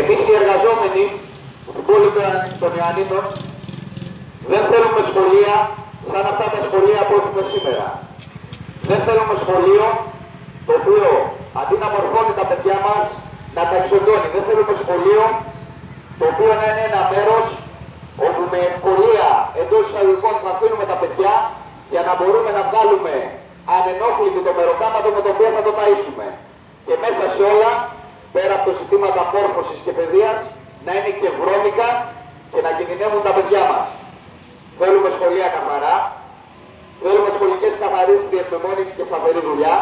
Εμείς οι εργαζόμενοι στην πόλη των Ιωαννίνων δεν θέλουμε σχολεία σαν αυτά τα σχολεία που έχουμε σήμερα. Δεν θέλουμε σχολείο το οποίο αντί να μορφώνει τα παιδιά μας να τα εξοντώνει. Δεν θέλουμε σχολείο το οποίο να είναι ένα μέρος όπου με ευκολία εντός εισαγωγικών θα αφήνουμε τα παιδιά για να μπορούμε να βγάλουμε ανενόχλητο το μεροκάματο με το οποίο θα το ταΐσουμε. Και μέσα σε όλα, πέρα από το ζητήματα μόρφωσης και παιδείας, να είναι και βρώμικα και να κινδυνεύουν τα παιδιά μας. Θέλουμε σχολεία καθαρά, θέλουμε σχολικές καθαρίστριες με μόνη και σταθερή δουλειά,